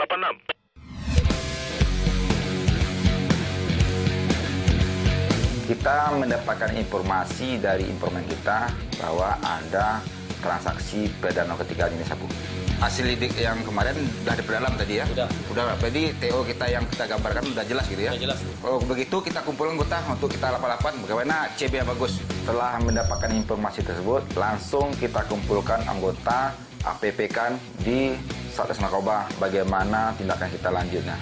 86. Kita mendapatkan informasi dari informan kita bahwa ada transaksi perdana ketika jenis sabu. Hasil lidik yang kemarin sudah diperdalam tadi ya? Sudah. Jadi TO kita yang kita gambarkan sudah jelas gitu ya? Sudah jelas. Kalau begitu kita kumpulkan anggota untuk kita lapan-lapan bagaimana CB yang bagus. Setelah mendapatkan informasi tersebut, langsung kita kumpulkan anggota APP-kan di Satres Narkoba bagaimana tindakan kita lanjutnya.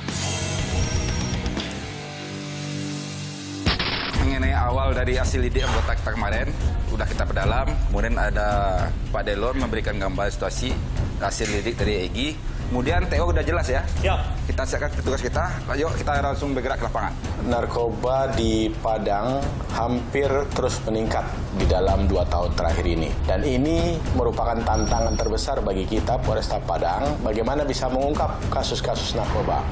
Mengenai awal dari hasil lidik anggota kita kemarin, sudah kita perdalam. Kemudian ada Pak Delon memberikan gambar situasi hasil lidik dari Egy. Kemudian TO sudah jelas ya? Siap. Kita siapkan petugas kita, ayo kita langsung bergerak ke lapangan. Narkoba di Padang hampir terus meningkat di dalam 2 tahun terakhir ini. Dan ini merupakan tantangan terbesar bagi kita, Polresta Padang, bagaimana bisa mengungkap kasus-kasus narkoba.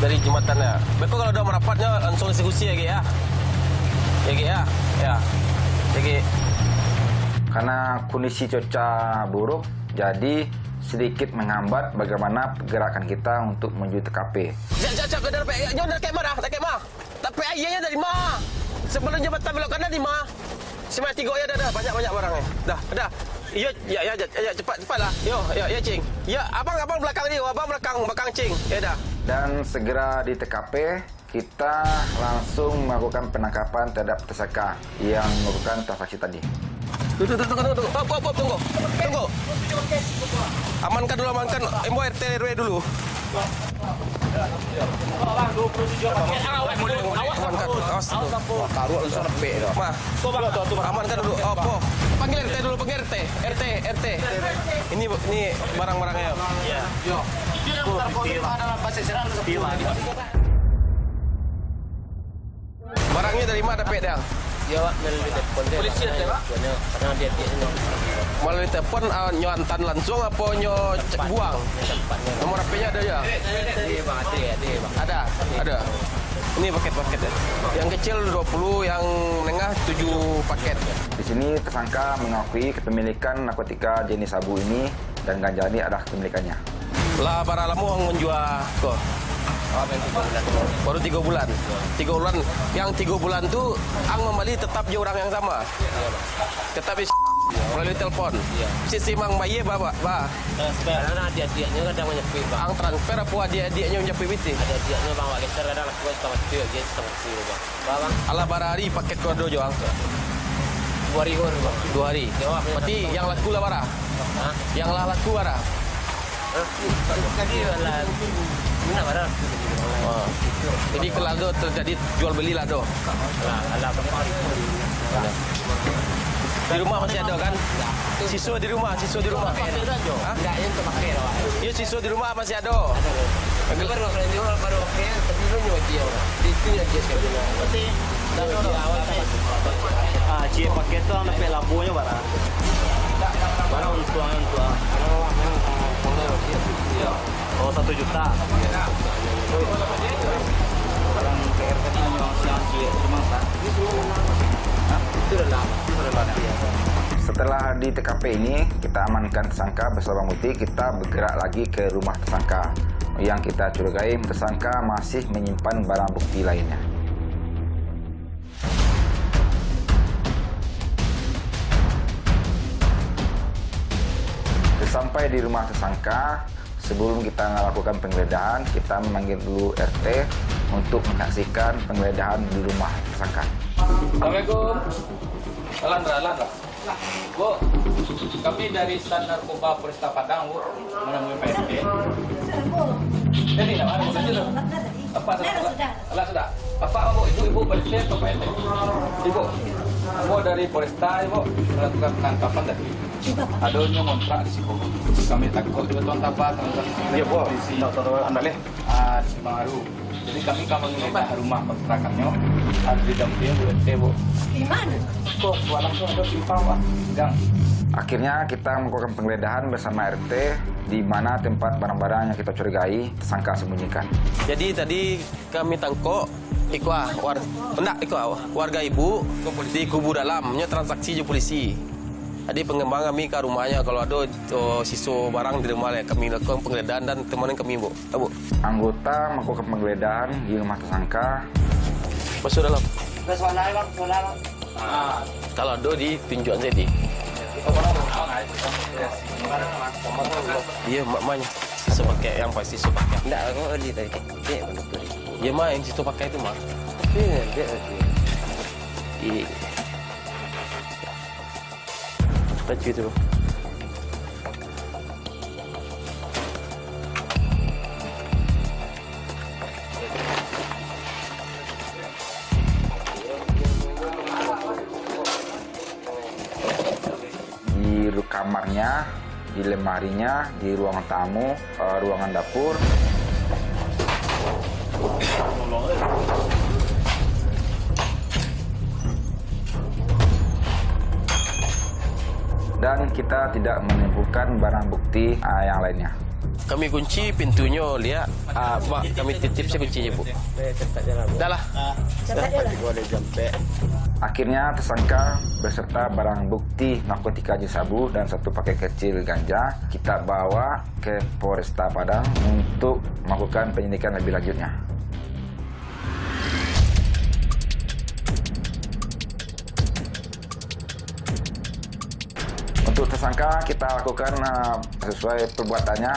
Dari jembatannya. Beko kalau udah merapatnya langsung eksekusi ya, Ki ya. Ya, Ki ya. Ya. Ya, Ki. Karena kondisi cuaca buruk, jadi sedikit menghambat bagaimana pergerakan kita untuk menuju TKP. Jap, ada apa? Ya, jangan dekat marah, dekat mah. Tapi ayahnya dari mah. Sebelum jembatan belok kanan di mah. Semua 3 ya dah banyak-banyak barangnya. Dah. Yo, ya cepatlah. Yo, Cing. Ya, abang belakang ni, abang belakang Cing. Ya dah. Dan segera di TKP, kita langsung melakukan penangkapan terhadap tersangka yang melakukan transaksi tadi. Tunggu. Tunggu. Amankan MO RT RW dulu. Bang, 27 paket awas. Awas. Taruh langsung nepek dah. Mah. Amankan dulu. Apa? Panggil RT dulu, panggil RT. RT. Ini barang-barangnya. Iya. Yo. Barangnya dari mana dapat dia? Ya, melalui telefon dia. Polisi ada, Pak? Karena dia melalui telefon nyoantan langsung apa nyo cek buang? Nomor HP-nya ada ya? Ada. Ini paket-paket ya. Yang kecil 20, yang menengah 7 paket. Di sini tersangka mengakui kepemilikan narkotika jenis sabu ini dan ganja ini adalah kepemilikannya. Lah para lamu menjual kok. Baru 3 bulan. 3 bulan. Yang 3 bulan tu, ang membeli tetap je orang yang sama. Tetapi melalui telefon. Sisi mang bayi bah. Karena adik-adiknya kadang menyepi. Ang transfer apa adik-adiknya menyepi binti. Adik-adiknya bang wak geser kadang aku setengah tu, dia setengah tu bang. Bang. Alah barari paket kordo joang. 2 hari. 2 hari. Berarti yang laku lah barah. Yang lah laku barah. Jadi kalau itu terjadi jual beli lah doh. Di rumah masih ada kan? Siswa di rumah. Tidak yang terpakai lah. Iya siswa di rumah masih ada. Baru okey, tapi punya dia. Itu yang dia sekarang. Betul. Ah, cie paket tu nak pelan punya barang. Barang untuk. Oh, 1 juta. Orang PR tadi nyolong siang dia cuma tak. Itu adalah setelah di TKP ini kita amankan tersangka beserta bukti, kita bergerak lagi ke rumah tersangka yang kita curigai tersangka masih menyimpan barang bukti lainnya. Sampai di rumah tersangka, sebelum kita melakukan penggeledahan, kita memanggil dulu RT untuk menyaksikan penggeledahan di rumah tersangka. Assalamualaikum. Alandra. Bu, kami dari Sat Narkoba Polresta Padang, Bu, menemui PSP. Jadi, Apa sudah? Apa, Bu? Ibu PSP atau PSP? Ibu. Ibu dari Polresta, Ibu, melakukan penangkapan tadi. Ada yang kontrak di situ. Kami takut juga tuan tabat. Ya, Bu. Anda lihat. Baru. Jadi kami akan mengembangkan rumah kontrakannya. Ada di dampingnya, Bu. Bu. Di mana? Kok, langsung ada simpang, Pak. Sedang. Akhirnya kita melakukan penggeledahan bersama RT di mana tempat barang-barang yang kita curigai tersangka sembunyikan. Jadi tadi kami tangkap warga ibu di kubu dalamnya transaksi je polisi. Jadi pengembang kami ke rumahnya, kalau ada sisa barang di rumahnya, kami lakukan penggeledahan dan teman kami, Bu. Anggota melakukan penggeledahan di rumah tersangka. Masuk dalam. Masuk dalam, Bang. Kalau ada di tunjukkan saya di. Iya, maknya. Sisa pakai yang pasti sisa pakai. Enggak, aku early tadi. Dia belum beli. Dia main situ pakai itu, Mak. Tapi dia di baju itu. Di kamarnya, di lemarinya, di ruangan tamu, ruangan dapur. Dan kita tidak menemukan barang bukti yang lainnya. Kami kunci pintunya, lihat. Pak, kami titip saya kuncinya, Bu. Dah lah. Akhirnya tersangka beserta barang bukti narkotika jenis sabu dan satu paket kecil ganja kita bawa ke Polresta Padang untuk melakukan penyelidikan lebih lanjutnya. Untuk tersangka kita lakukan sesuai perbuatannya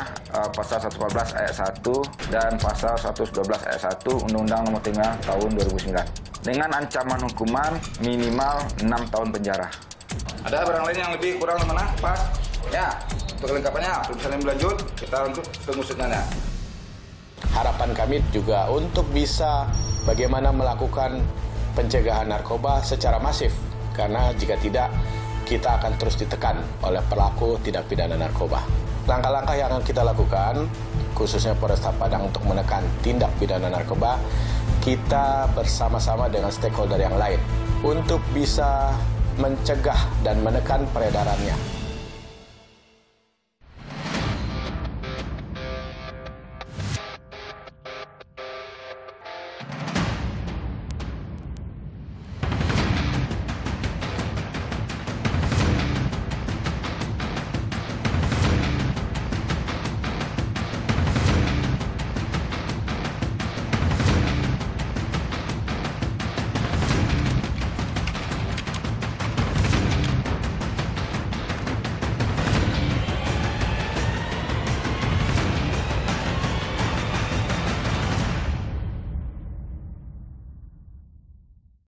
pasal 114 ayat 1 dan pasal 112 ayat 1 Undang-Undang nomor 3 tahun 2009 dengan ancaman hukuman minimal 6 tahun penjara. Ada barang lain yang lebih kurang mana? Pas? Ya, untuk kelengkapannya, perusahaan yang berlanjut, kita untuk pengusutannya. Harapan kami juga untuk bisa bagaimana melakukan pencegahan narkoba secara masif, karena jika tidak kita akan terus ditekan oleh pelaku tindak pidana narkoba. Langkah-langkah yang akan kita lakukan, khususnya Polresta Padang untuk menekan tindak pidana narkoba, kita bersama-sama dengan stakeholder yang lain untuk bisa mencegah dan menekan peredarannya.